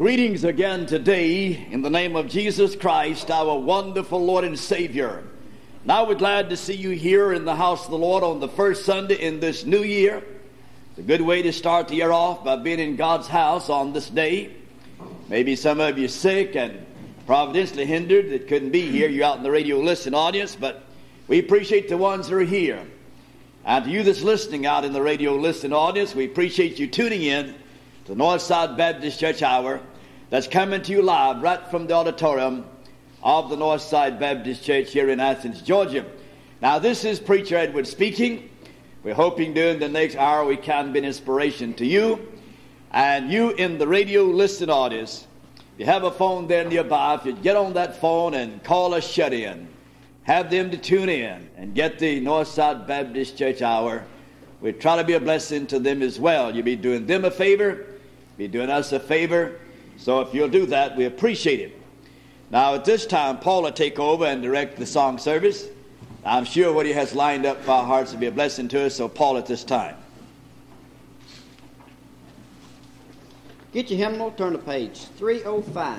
Greetings again today in the name of Jesus Christ, our wonderful Lord and Savior. Now we're glad to see you here in the house of the Lord on the first Sunday in this new year. It's a good way to start the year off by being in God's house on this day. Maybe some of you sick and providentially hindered that couldn't be here. You're out in the radio listening audience, but we appreciate the ones that are here. And to you that's listening out in the radio listening audience, we appreciate you tuning in to the Northside Baptist Church Hour. That's coming to you live right from the auditorium of the Northside Baptist Church here in Athens, Georgia. Now, this is Preacher Edwards speaking. We're hoping during the next hour we can be an inspiration to you. And you in the radio listening audience, if you have a phone there nearby, if you get on that phone and call a shut-in, have them to tune in and get the Northside Baptist Church Hour. We try to be a blessing to them as well. You'll be doing them a favor, be doing us a favor. So if you'll do that, we appreciate it. Now at this time, Paul will take over and direct the song service. I'm sure what he has lined up for our hearts will be a blessing to us. So Paul at this time. Get your hymnal, turn to page 305.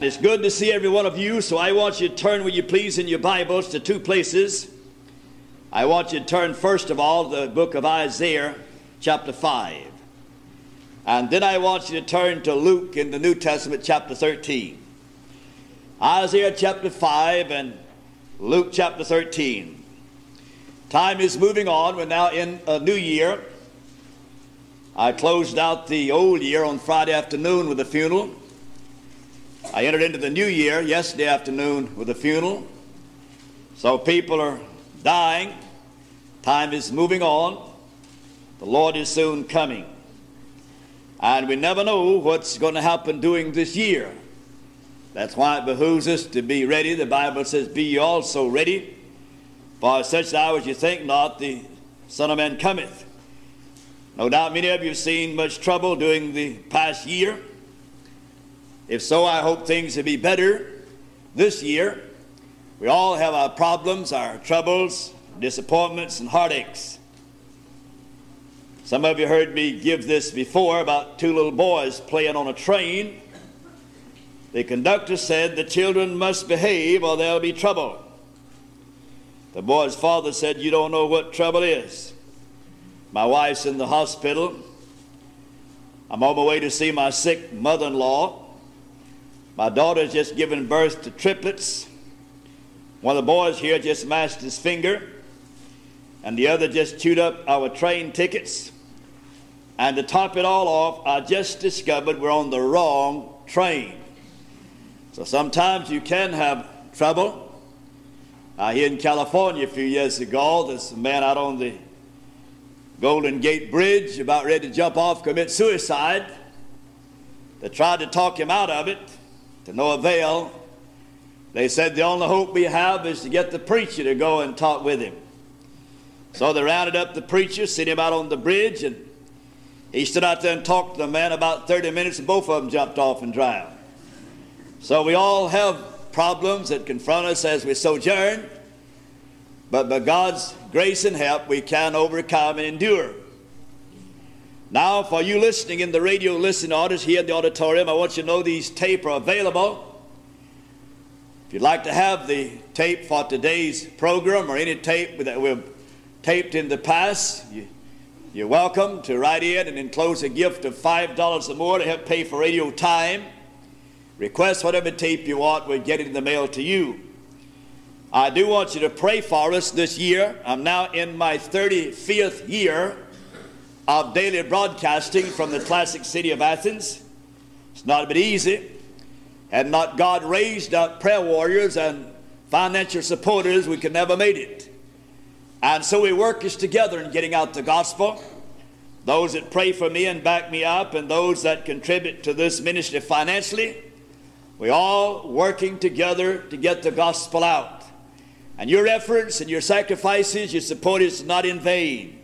It's good to see every one of you, so I want you to turn where you please in your Bibles to two places. I want you to turn first of all to the book of Isaiah chapter 5. And then I want you to turn to Luke in the New Testament chapter 13. Isaiah chapter 5 and Luke chapter 13. Time is moving on. We're now in a new year. I closed out the old year on Friday afternoon with a funeral. I entered into the new year yesterday afternoon with a funeral. So people are dying. Time is moving on. The Lord is soon coming. And we never know what's going to happen during this year. That's why it behooves us to be ready. The Bible says, be ye also ready. For such hours you think not, the Son of Man cometh. No doubt many of you have seen much trouble during the past year. If so, I hope things will be better this year. We all have our problems, our troubles, disappointments, and heartaches. Some of you heard me give this before about two little boys playing on a train. The conductor said, the children must behave or there'll be trouble. The boy's father said, you don't know what trouble is. My wife's in the hospital. I'm on my way to see my sick mother-in-law. My daughter's just given birth to triplets. One of the boys here just smashed his finger, and the other just chewed up our train tickets. And to top it all off, I just discovered we're on the wrong train. So sometimes you can have trouble. Here in California a few years ago, there's a man out on the Golden Gate Bridge about ready to jump off, commit suicide. They tried to talk him out of it, to no avail. They said the only hope we have is to get the preacher to go and talk with him. So they rounded up the preacher, sent him out on the bridge, and he stood out there and talked to the man about 30 minutes, and both of them jumped off and drowned. So we all have problems that confront us as we sojourn, but by God's grace and help, we can overcome and endure. Now, for you listening in the radio listening audience here in the auditorium, I want you to know these tapes are available. If you'd like to have the tape for today's program or any tape that we've taped in the past, you're welcome to write in and enclose a gift of $5 or more to help pay for radio time. Request whatever tape you want, we'll get it in the mail to you. I do want you to pray for us this year. I'm now in my 35th year of daily broadcasting from the classic city of Athens. It's not been easy. Had not God raised up prayer warriors and financial supporters, we could never made it. And so we work us together in getting out the gospel. Those that pray for me and back me up, and those that contribute to this ministry financially, we're all working together to get the gospel out. And your efforts and your sacrifices, your support is not in vain.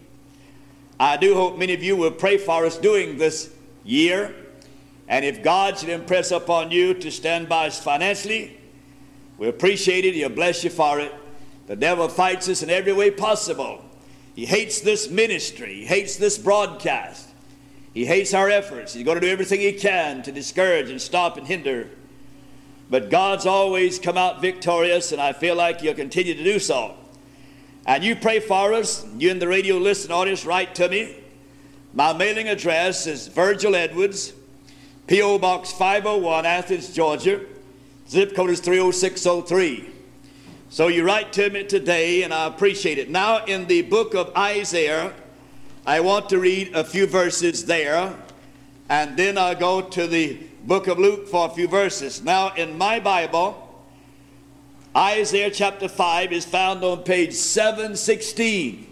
I do hope many of you will pray for us during this year. And if God should impress upon you to stand by us financially, we appreciate it. He'll bless you for it. The devil fights us in every way possible. He hates this ministry. He hates this broadcast. He hates our efforts. He's going to do everything he can to discourage and stop and hinder. But God's always come out victorious, and I feel like he'll continue to do so. And you pray for us. You in the radio listening audience, write to me. My mailing address is Virgil Edwards, P.O. Box 501, Athens, Georgia. Zip code is 30603. So you write to me today, and I appreciate it. Now in the book of Isaiah, I want to read a few verses there, and then I'll go to the book of Luke for a few verses. Now in my Bible, Isaiah chapter 5 is found on page 716.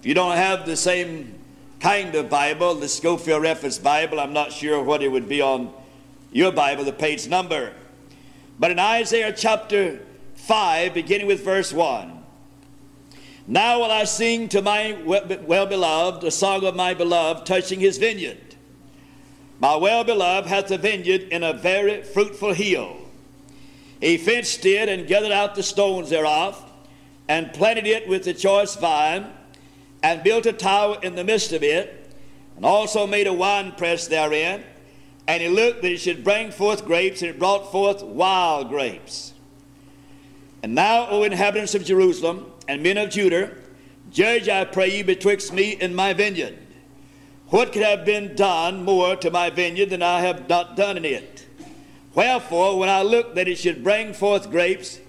If you don't have the same kind of Bible, the Scofield Reference Bible, I'm not sure what it would be on your Bible, the page number. But in Isaiah chapter 5, beginning with verse 1, now will I sing to my well-beloved a song of my beloved touching his vineyard. My well-beloved hath a vineyard in a very fruitful hill. He fenced it and gathered out the stones thereof, and planted it with the choice vine, and built a tower in the midst of it, and also made a winepress therein. And he looked that it should bring forth grapes, and it brought forth wild grapes. And now, O inhabitants of Jerusalem, and men of Judah, judge, I pray you, betwixt me and my vineyard. What could have been done more to my vineyard than I have not done in it? Wherefore, when I looked that it should bring forth grapes,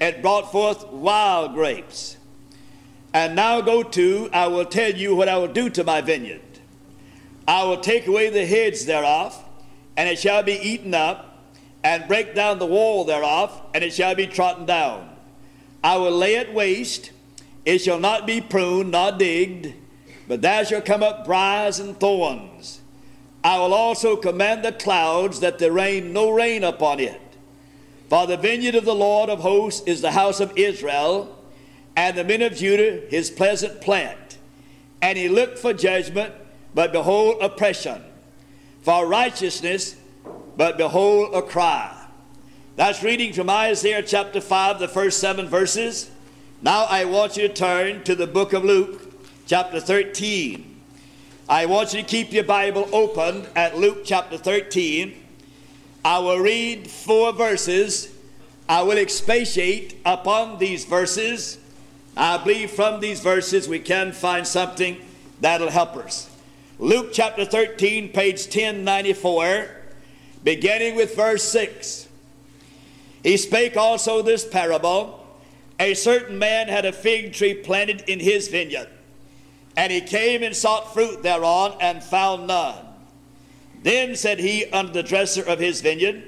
it brought forth wild grapes. And now go to, I will tell you what I will do to my vineyard. I will take away the heads thereof, and it shall be eaten up, and break down the wall thereof, and it shall be trodden down. I will lay it waste, it shall not be pruned, nor digged, but there shall come up briars and thorns. I will also command the clouds that there rain no rain upon it. For the vineyard of the Lord of hosts is the house of Israel, and the men of Judah his pleasant plant. And he looked for judgment, but behold oppression. For righteousness, but behold a cry. That's reading from Isaiah chapter 5, the first 7 verses. Now I want you to turn to the book of Luke chapter 13. I want you to keep your Bible open at Luke chapter 13. I will read 4 verses. I will expatiate upon these verses. I believe from these verses we can find something that'll help us. Luke chapter 13, page 1094, beginning with verse 6. He spake also this parable. A certain man had a fig tree planted in his vineyard. And he came and sought fruit thereon, and found none. Then said he unto the dresser of his vineyard,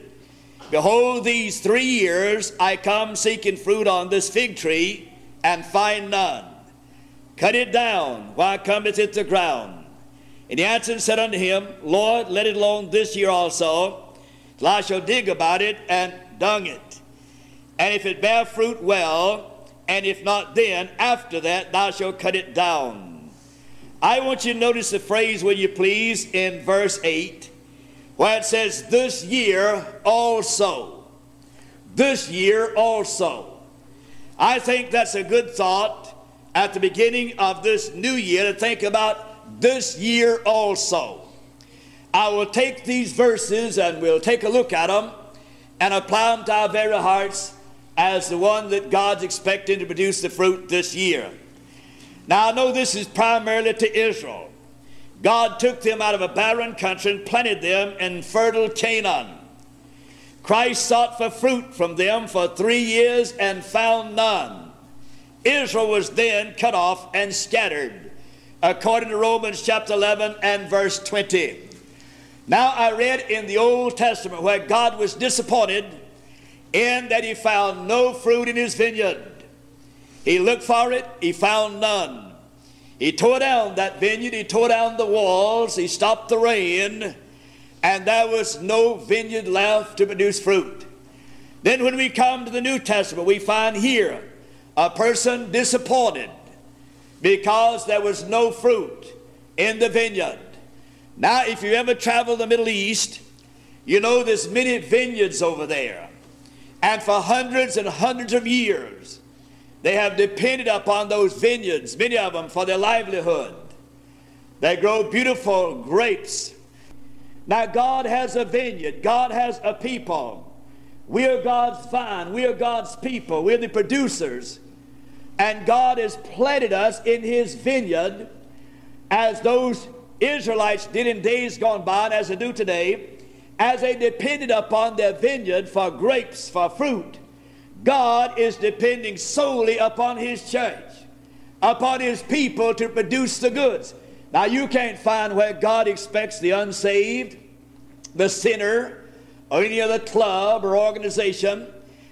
Behold, these 3 years I come seeking fruit on this fig tree, and find none. Cut it down, why cometh it to ground? And he answered and said unto him, Lord, let it alone this year also, till I shall dig about it, and dung it. And if it bear fruit, well, and if not, then after that thou shalt cut it down. I want you to notice the phrase, will you please, in verse 8, where it says, this year also. This year also. I think that's a good thought at the beginning of this new year, to think about this year also. I will take these verses and we'll take a look at them and apply them to our very hearts as the one that God's expecting to produce the fruit this year. Now, I know this is primarily to Israel. God took them out of a barren country and planted them in fertile Canaan. Christ sought for fruit from them for 3 years and found none. Israel was then cut off and scattered, according to Romans chapter 11 and verse 20. Now, I read in the Old Testament where God was disappointed in that he found no fruit in his vineyard. He looked for it, he found none. He tore down that vineyard, he tore down the walls, he stopped the rain, and there was no vineyard left to produce fruit. Then when we come to the New Testament, we find here a person disappointed because there was no fruit in the vineyard. Now, if you ever travel the Middle East, you know there's many vineyards over there. And for hundreds and hundreds of years, they have depended upon those vineyards, many of them, for their livelihood. They grow beautiful grapes. Now, God has a vineyard. God has a people. We are God's vine. We are God's people. We are the producers. And God has planted us in his vineyard as those Israelites did in days gone by and as they do today, as they depended upon their vineyard for grapes, for fruit. God is depending solely upon his church, upon his people to produce the goods. Now, you can't find where God expects the unsaved, the sinner, or any other club or organization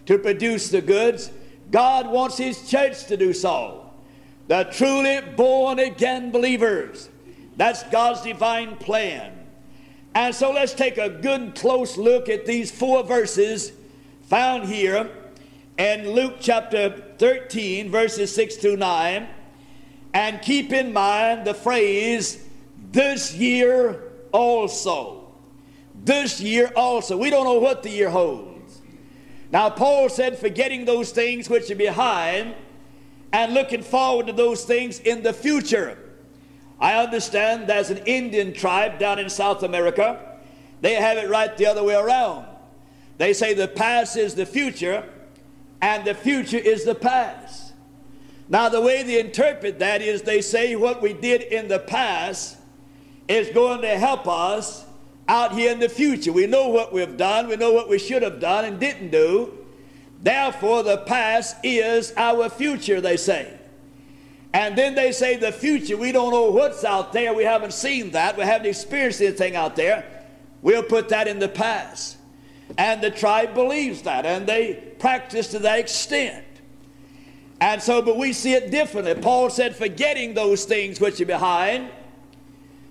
to produce the goods. God wants his church to do so. The truly born-again believers. That's God's divine plan. And so let's take a good close look at these 4 verses found here. And Luke chapter 13, verses 6 through 9, and keep in mind the phrase, this year also. This year also. We don't know what the year holds. Now, Paul said, forgetting those things which are behind and looking forward to those things in the future. I understand there's an Indian tribe down in South America. They have it right the other way around. They say the past is the future, and the future is the past. Now, the way they interpret that is they say what we did in the past is going to help us out here in the future. We know what we've done. We know what we should have done and didn't do. Therefore, the past is our future, they say. And then they say the future, we don't know what's out there. We haven't seen that. We haven't experienced anything out there. We'll put that in the past. And the tribe believes that, and they practice to that extent. And so, but we see it differently. Paul said, forgetting those things which are behind,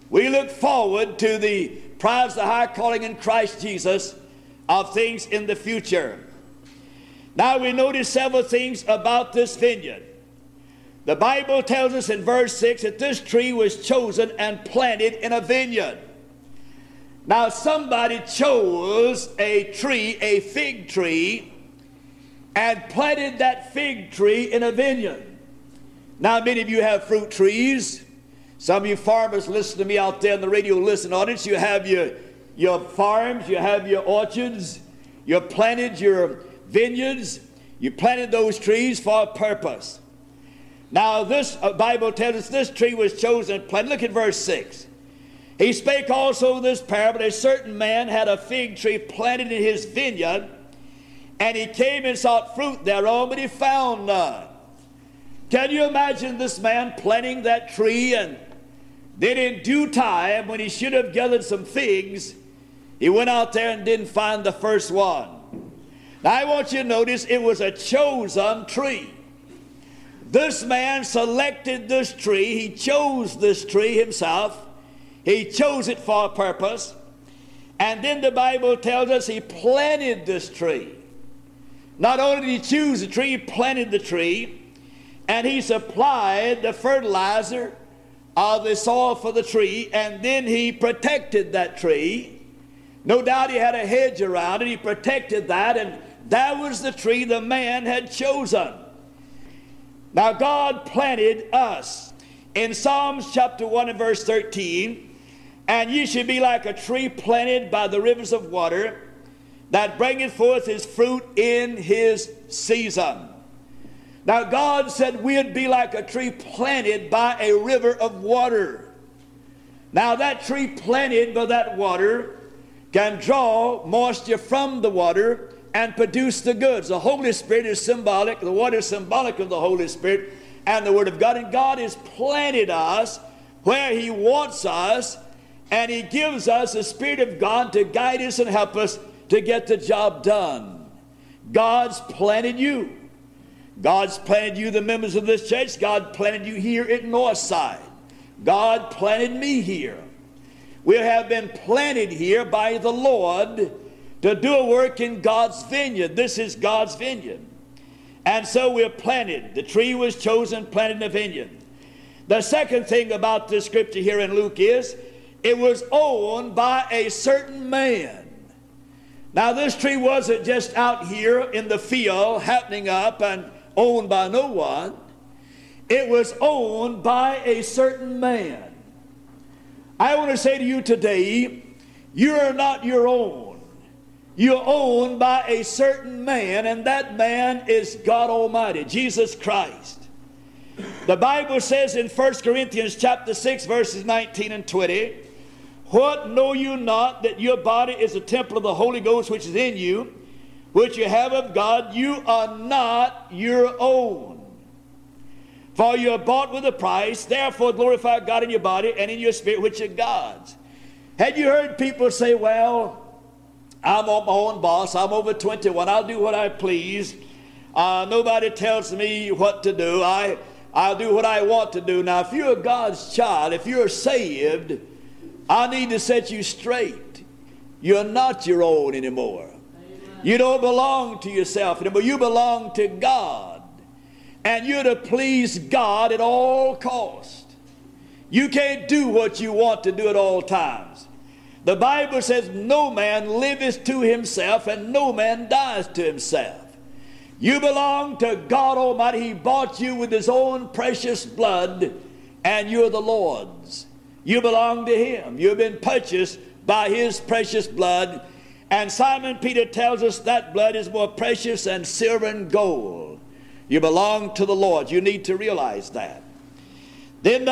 we look forward to the prize of the high calling in Christ Jesus of things in the future. Now we notice several things about this vineyard. The Bible tells us in verse 6 that this tree was chosen and planted in a vineyard. Now somebody chose a tree, a fig tree, and planted that fig tree in a vineyard. Now many of you have fruit trees. Some of you farmers listen to me out there in the radio listening audience. You have your farms, you have your orchards, you planted your vineyards, you planted those trees for a purpose. Now this Bible tells us this tree was chosen and planted. Look at verse 6. He spake also this parable, a certain man had a fig tree planted in his vineyard, and he came and sought fruit thereon, but he found none. Can you imagine this man planting that tree, and then in due time, when he should have gathered some figs, he went out there and didn't find the first one? Now I want you to notice it was a chosen tree. This man selected this tree. He chose this tree himself. He chose it for a purpose. And then the Bible tells us he planted this tree. Not only did he choose the tree, he planted the tree. And he supplied the fertilizer of the soil for the tree. And then he protected that tree. No doubt he had a hedge around it. He protected that. And that was the tree the man had chosen. Now God planted us. In Psalms chapter 1 and verse 13, and ye should be like a tree planted by the rivers of water, that bringeth forth his fruit in his season. Now God said we'd be like a tree planted by a river of water. Now that tree planted by that water can draw moisture from the water and produce the goods. The Holy Spirit is symbolic, the water is symbolic of the Holy Spirit and the Word of God. And God has planted us where he wants us, and he gives us the Spirit of God to guide us and help us to get the job done. God's planted you. God's planted you, the members of this church. God planted you here at Northside. God planted me here. We have been planted here by the Lord to do a work in God's vineyard. This is God's vineyard. And so we're planted. The tree was chosen, planted in the vineyard. The second thing about this scripture here in Luke is it was owned by a certain man. Now this tree wasn't just out here in the field happening up and owned by no one. It was owned by a certain man. I want to say to you today, you're not your own. You're owned by a certain man, and that man is God Almighty, Jesus Christ. The Bible says in 1 Corinthians chapter 6, verses 19 and 20, what know you not that your body is a temple of the Holy Ghost which is in you, which you have of God? You are not your own. For you are bought with a price, therefore glorify God in your body and in your spirit which are God's. Had you heard people say, well, I'm on my own, boss. I'm over 21. I'll do what I please. Nobody tells me what to do. I'll do what I want to do. Now, if you're God's child, if you're saved, I need to set you straight. You're not your own anymore. Amen. You don't belong to yourself anymore. You belong to God. And you're to please God at all costs. You can't do what you want to do at all times. The Bible says, no man liveth to himself, and no man dies to himself. You belong to God Almighty. He bought you with his own precious blood, and you're the Lord's. You belong to him. You've been purchased by his precious blood. And Simon Peter tells us that blood is more precious than silver and gold. You belong to the Lord. You need to realize that. Then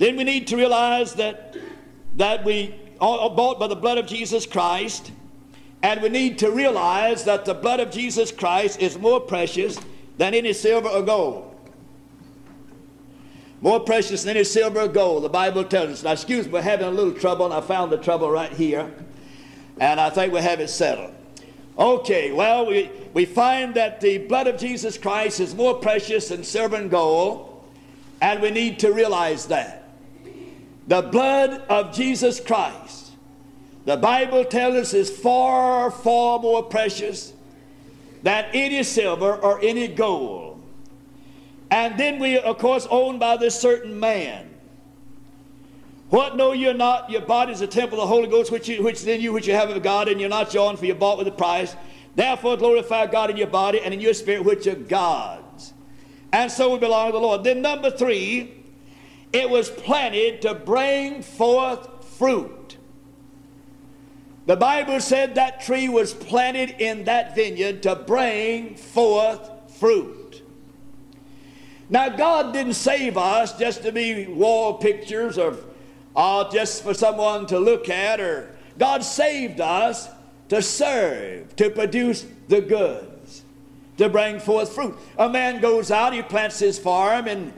we need to realize that we bought by the blood of Jesus Christ, and we need to realize that the blood of Jesus Christ is more precious than any silver or gold. More precious than any silver or gold, the Bible tells us. Now, excuse me, we're having a little trouble, and I found the trouble right here. And I think we have it settled. Okay, well, we find that the blood of Jesus Christ is more precious than silver and gold, and we need to realize that. The blood of Jesus Christ, the Bible tells us, is far, far more precious than any silver or any gold. And then we are, of course, owned by this certain man. What know you not? Your body is the temple of the Holy Ghost, which is in you, which you have of God, and you're not your own, for you're bought with a price. Therefore glorify God in your body and in your spirit, which are God's. And so we belong to the Lord. Then number 3, it was planted to bring forth fruit. The Bible said that tree was planted in that vineyard to bring forth fruit. Now, God didn't save us just to be wall pictures or just for someone to look at, or God saved us to serve, to produce the goods, to bring forth fruit. A man goes out, he plants his farm, and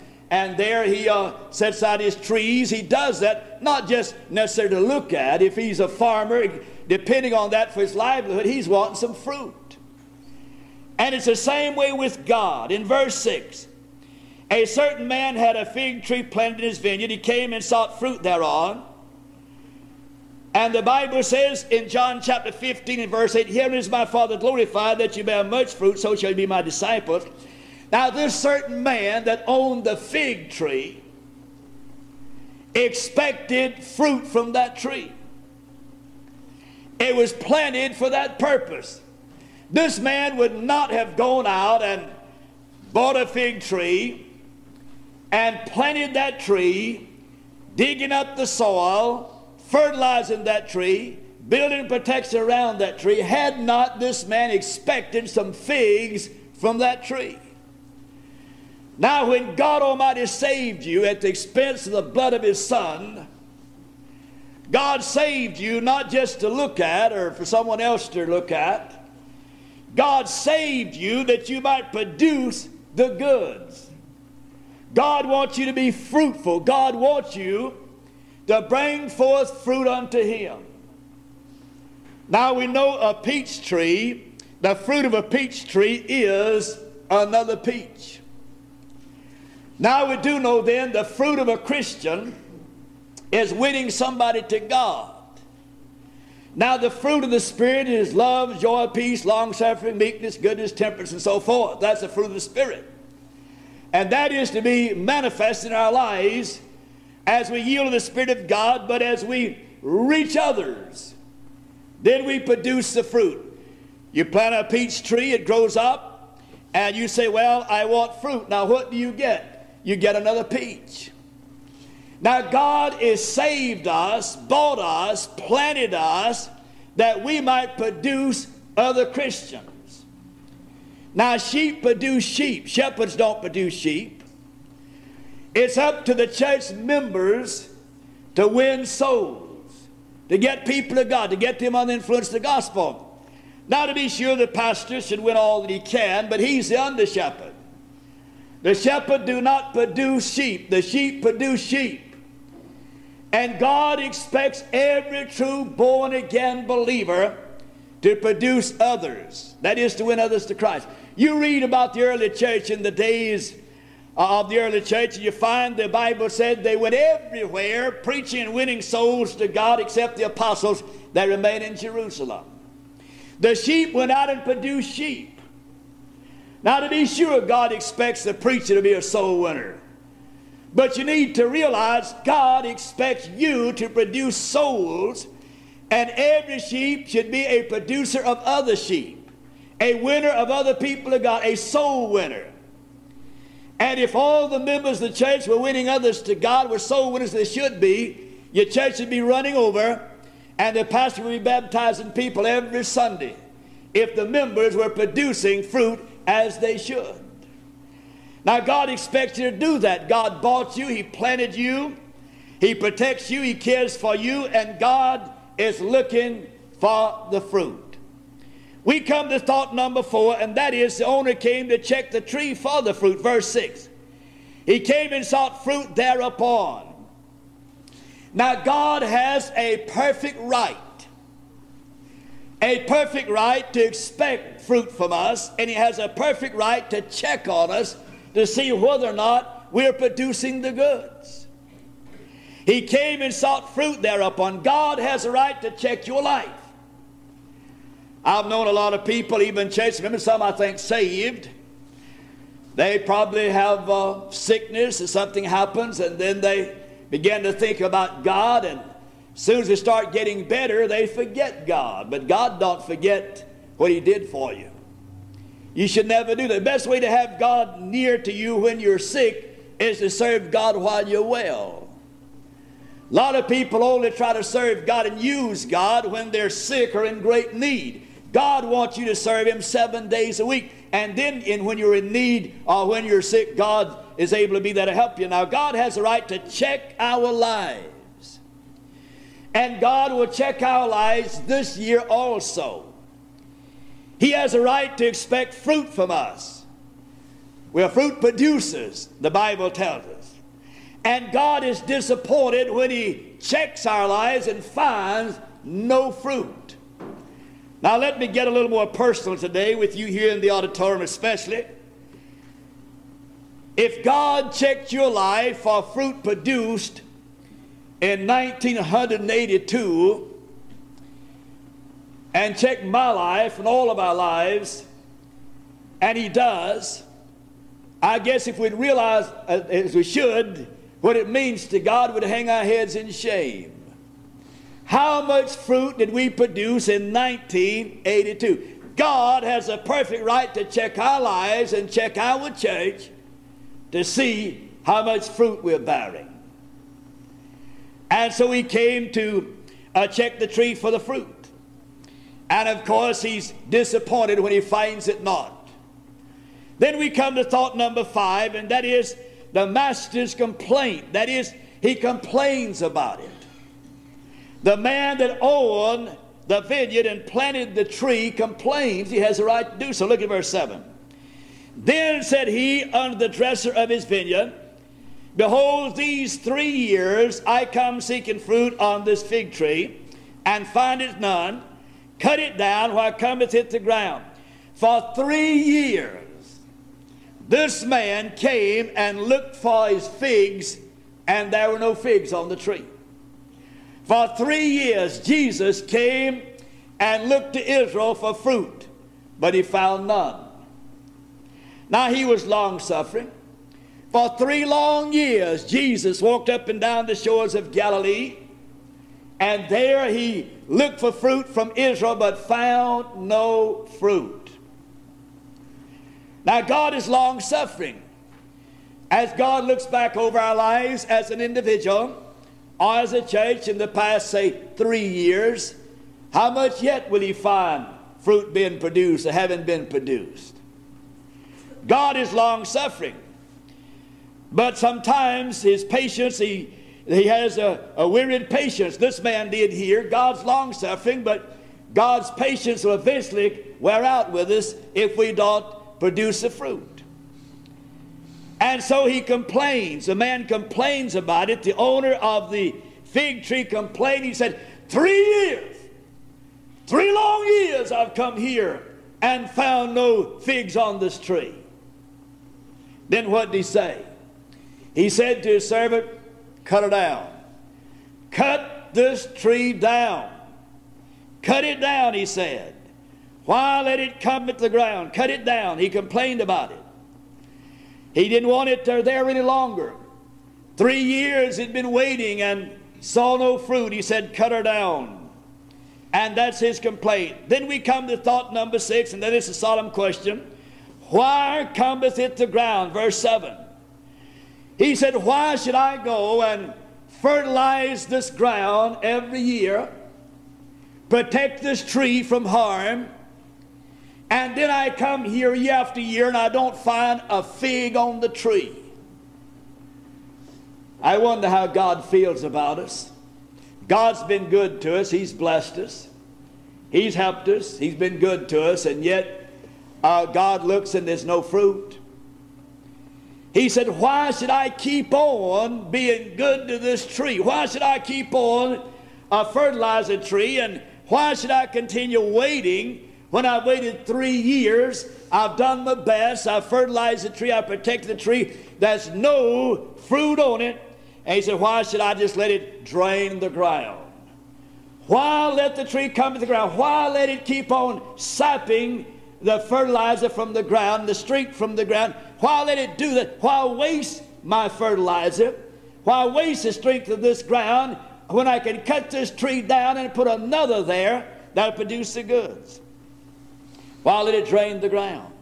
there he sets out his trees. He does that not just necessarily to look at. If he's a farmer, depending on that for his livelihood, he's wanting some fruit. And it's the same way with God. In verse 6, a certain man had a fig tree planted in his vineyard. He came and sought fruit thereon. And the Bible says in John chapter 15 and verse 8, herein is my Father glorified, that you bear much fruit, so shall you be my disciples. Now, this certain man that owned the fig tree expected fruit from that tree. It was planted for that purpose. This man would not have gone out and bought a fig tree and planted that tree, digging up the soil, fertilizing that tree, building protection around that tree, had not this man expected some figs from that tree. Now, when God Almighty saved you at the expense of the blood of His Son, God saved you not just to look at or for someone else to look at. God saved you that you might produce the goods. God wants you to be fruitful. God wants you to bring forth fruit unto Him. Now, we know a peach tree, the fruit of a peach tree is another peach. Now, we do know then the fruit of a Christian is winning somebody to God. Now, the fruit of the Spirit is love, joy, peace, long-suffering, meekness, goodness, temperance, and so forth. That's the fruit of the Spirit. And that is to be manifest in our lives as we yield to the Spirit of God, but as we reach others, then we produce the fruit. You plant a peach tree, it grows up, and you say, well, I want fruit. Now, what do you get? You get another peach. Now, God has saved us, bought us, planted us, that we might produce other Christians. Now, sheep produce sheep. Shepherds don't produce sheep. It's up to the church members to win souls, to get people to God, to get them under the influence of the gospel. Now, to be sure, the pastor should win all that he can, but he's the under shepherd. The shepherd do not produce sheep. The sheep produce sheep. And God expects every true born-again believer to produce others, that is, to win others to Christ. You read about the early church in the days of the early church, and you find the Bible said they went everywhere preaching and winning souls to God, except the apostles that remained in Jerusalem. The sheep went out and produced sheep. Now, to be sure, God expects the preacher to be a soul winner. But you need to realize God expects you to produce souls. And every sheep should be a producer of other sheep, a winner of other people of God, a soul winner. And if all the members of the church were winning others to God, were soul winners they should be, your church would be running over, and the pastor would be baptizing people every Sunday if the members were producing fruit as they should. Now, God expects you to do that. God bought you. He planted you. He protects you. He cares for you. And God is looking for the fruit. We come to thought number 4, and that is the owner came to check the tree for the fruit. Verse 6. He came and sought fruit thereupon. Now God has a perfect right to expect fruit from us, and He has a perfect right to check on us to see whether or not we're producing the goods. He came and sought fruit thereupon. God has a right to check your life. I've known a lot of people, even church members, some I think saved. They probably have sickness or something happens, and then they begin to think about God, and as soon as they start getting better, they forget God. But God don't forget what He did for you. You should never do that. The best way to have God near to you when you're sick is to serve God while you're well. A lot of people only try to serve God and use God when they're sick or in great need. God wants you to serve Him 7 days a week. And then when you're in need or when you're sick, God is able to be there to help you. Now, God has a right to check our lives. And God will check our lives this year also. He has a right to expect fruit from us. We're fruit producers, the Bible tells us. And God is disappointed when He checks our lives and finds no fruit. Now, let me get a little more personal today with you here in the auditorium especially. If God checked your life for fruit produced in 1982 and checked my life and all of our lives, and He does, I guess if we'd realize, as we should, what it means to God, we'd hang our heads in shame. How much fruit did we produce in 1982? God has a perfect right to check our lives and check our church to see how much fruit we're bearing. And so He came to check the tree for the fruit. And of course He's disappointed when He finds it not. Then we come to thought number 5, and that is the master's complaint. That is, he complains about it. The man that owned the vineyard and planted the tree complains. He has a right to do so. Look at verse 7. Then said he unto the dresser of his vineyard, Behold, these 3 years I come seeking fruit on this fig tree, and find it none. Cut it down, while cometh it to ground. For 3 years this man came and looked for his figs, and there were no figs on the tree. For 3 years Jesus came and looked to Israel for fruit, but He found none. Now He was long-suffering. For 3 long years, Jesus walked up and down the shores of Galilee, and there He looked for fruit from Israel, but found no fruit. Now God is long-suffering. As God looks back over our lives as an individual or as a church in the past, say, 3 years, how much yet will He find fruit being produced or having been produced? God is long-suffering, but sometimes His patience, He has a wearied patience. This man did here. God's long-suffering, but God's patience will eventually wear out with us if we don't produce the fruit. And so he complains. The man complains about it. The owner of the fig tree complained. He said, 3 years, 3 long years I've come here and found no figs on this tree. Then what did he say? He said to his servant, Cut it down. Cut this tree down. Cut it down, he said. Why let it come at the ground? Cut it down. He complained about it. He didn't want it there any longer. 3 years he'd been waiting and saw no fruit. He said, Cut her down. And that's his complaint. Then we come to thought number 6, and that is a solemn question. Why cometh it to ground? Verse 7. He said, Why should I go and fertilize this ground every year, protect this tree from harm, and then I come here year after year and I don't find a fig on the tree? I wonder how God feels about us. God's been good to us. He's blessed us. He's helped us. He's been good to us. And yet, God looks and there's no fruit. He said, why should I keep on being good to this tree? Why should I keep on fertilizing the tree? And why should I continue waiting when I waited 3 years? I've done my best. I've fertilized the tree. I've protected the tree. There's no fruit on it. And he said, why should I just let it drain the ground? Why let the tree come to the ground? Why let it keep on sapping the fertilizer from the ground, the strength from the ground? Why let it do that? Why waste my fertilizer? Why waste the strength of this ground when I can cut this tree down and put another there that'll produce the goods? Why let it drain the ground?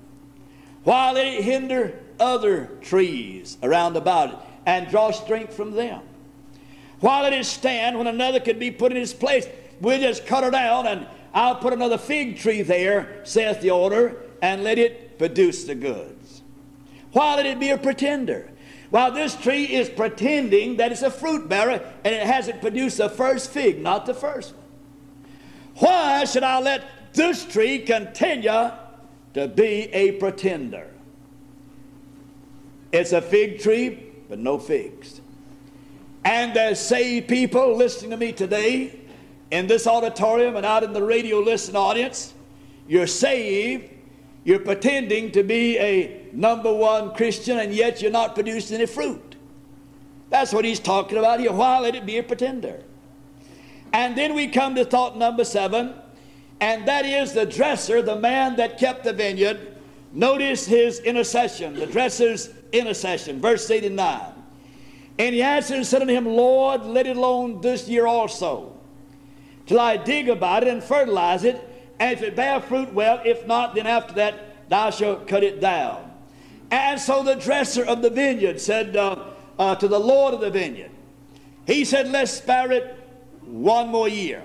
Why let it hinder other trees around about it and draw strength from them? Why let it stand when another could be put in its place? We'll just cut her down and I'll put another fig tree there, saith the order, and let it produce the goods. Why let it be a pretender? While this tree is pretending that it's a fruit bearer and it hasn't produced the first fig, not the first one. Why should I let this tree continue to be a pretender? It's a fig tree, but no figs. And there's saved people listening to me today in this auditorium and out in the radio listening audience. You're saved. You're pretending to be a number one Christian, and yet you're not producing any fruit. That's what he's talking about here. Why let it be a pretender? And then we come to thought number 7, and that is the dresser, the man that kept the vineyard. Notice his intercession, the dresser's intercession, verse 8 and 9. And he answered and said unto him, Lord, let it alone this year also, till I dig about it and fertilize it, and if it bear fruit, well, if not, then after that thou shalt cut it down. And so the dresser of the vineyard said to the Lord of the vineyard, he said, let's spare it one more year.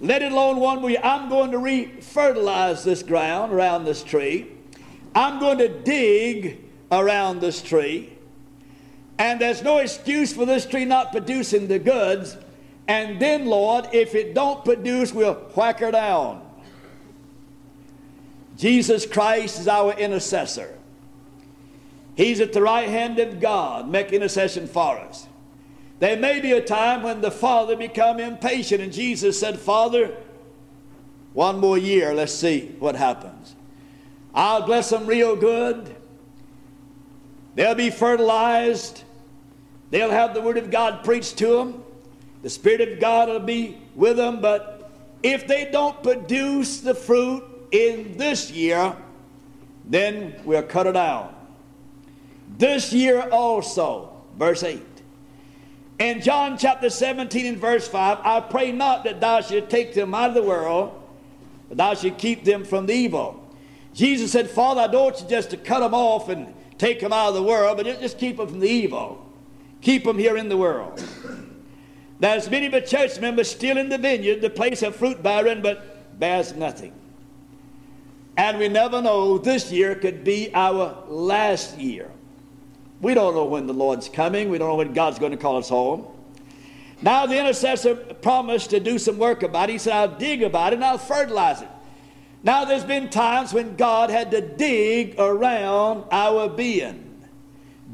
Let it alone one more year. I'm going to re-fertilize this ground around this tree. I'm going to dig around this tree. And there's no excuse for this tree not producing the goods. And then, Lord, if it don't produce, we'll whack her down. Jesus Christ is our intercessor. He's at the right hand of God, make intercession for us. There may be a time when the Father become impatient, and Jesus said, Father, one more year, let's see what happens. I'll bless them real good. They'll be fertilized. They'll have the Word of God preached to them. The Spirit of God will be with them. But if they don't produce the fruit in this year, then we'll cut it down. This year also, verse 8. In John chapter 17 and verse 5, I pray not that thou should take them out of the world, but thou should keep them from the evil. Jesus said, Father, I don't want you just to cut them off and take them out of the world, but just keep them from the evil. Keep them here in the world. There's many but church members still in the vineyard, the place of fruit bearing, but bears nothing. And we never know, this year could be our last year. We don't know when the Lord's coming. We don't know when God's going to call us home. Now the intercessor promised to do some work about it. He said, I'll dig about it and I'll fertilize it. Now there's been times when God had to dig around our being,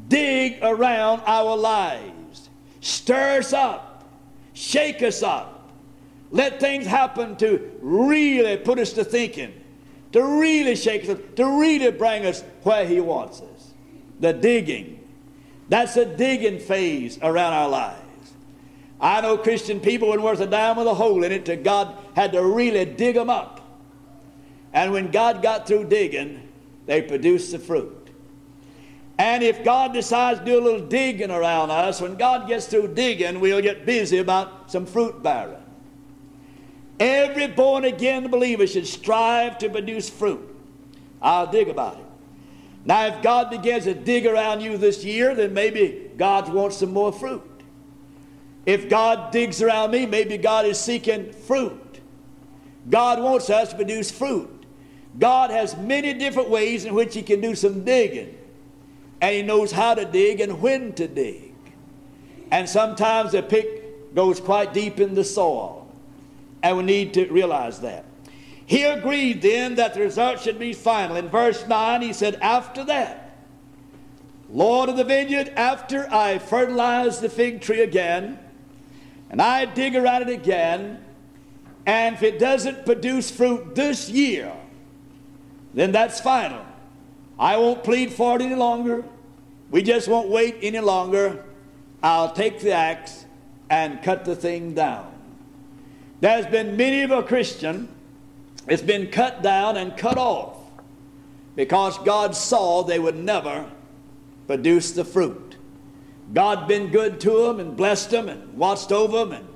dig around our lives, stir us up, shake us up, let things happen to really put us to thinking, to really shake us up, to really bring us where He wants us. The digging. That's the digging phase around our lives. I know Christian people weren't worth a dime with a hole in it till God had to really dig them up. And when God got through digging, they produced the fruit. And if God decides to do a little digging around us, when God gets through digging, we'll get busy about some fruit bearing. Every born-again believer should strive to produce fruit. I'll dig about it. Now, if God begins to dig around you this year, then maybe God wants some more fruit. If God digs around me, maybe God is seeking fruit. God wants us to produce fruit. God has many different ways in which He can do some digging. And He knows how to dig and when to dig. And sometimes the pick goes quite deep in the soil. And we need to realize that. He agreed then that the result should be final. In verse 9 he said, after that Lord of the vineyard, after I fertilize the fig tree again, and I digger at it again, and if it doesn't produce fruit this year, then that's final. I won't plead for it any longer. We just won't wait any longer. I'll take the axe and cut the thing down. There's been many of a Christian that's been cut down and cut off because God saw they would never produce the fruit. God been good to them and blessed them and watched over them, and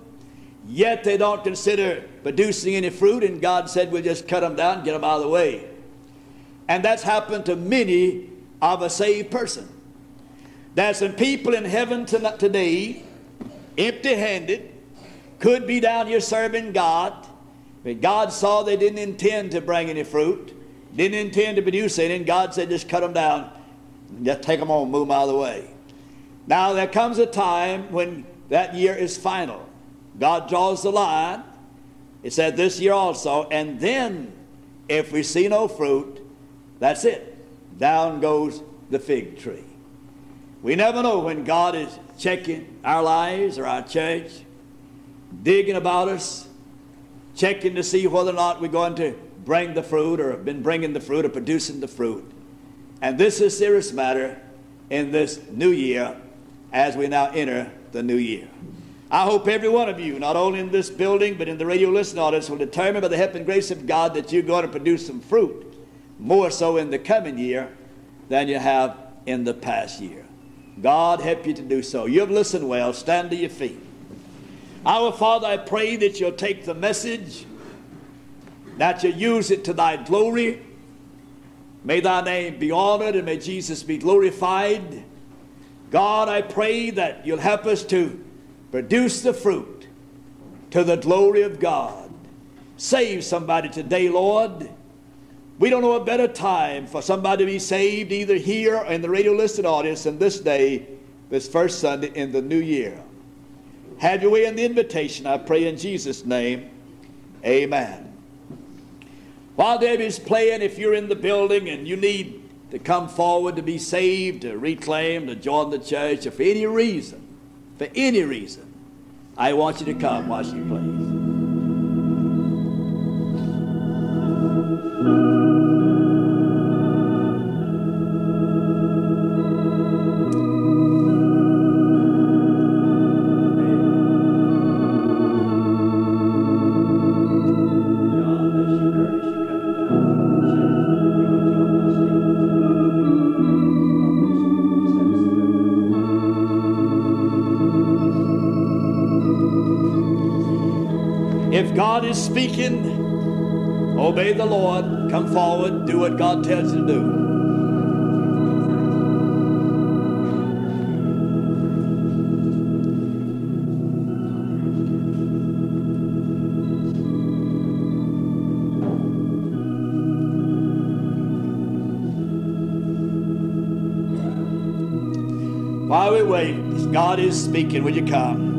yet they don't consider producing any fruit, and God said, we'll just cut them down and get them out of the way. And that's happened to many of a saved person. There's some people in heaven today, empty-handed, could be down here serving God, but God saw they didn't intend to bring any fruit, didn't intend to produce any, and God said, just cut them down, just take them on, move them out of the way. Now there comes a time when that year is final. God draws the line. It said this year also, and then if we see no fruit, that's it. Down goes the fig tree. We never know when God is checking our lives or our church, digging about us, checking to see whether or not we're going to bring the fruit or have been bringing the fruit or producing the fruit. And this is a serious matter in this new year as we now enter the new year. I hope every one of you, not only in this building but in the radio listening audience, will determine by the help and grace of God that you're going to produce some fruit, more so in the coming year than you have in the past year. God help you to do so. You have listened well. Stand to your feet. Our Father, I pray that you'll take the message, that you'll use it to thy glory. May thy name be honored and may Jesus be glorified. God, I pray that you'll help us to produce the fruit to the glory of God. Save somebody today, Lord. We don't know a better time for somebody to be saved, either here or in the radio listening audience, than this day, this first Sunday in the new year. Have your way in the invitation, I pray in Jesus' name. Amen. While Debbie's playing, if you're in the building and you need to come forward to be saved, to reclaim, to join the church, or for any reason, I want you to come while she plays. God is speaking. Obey the Lord. Come forward. Do what God tells you to do. While we wait, God is speaking. Will you come?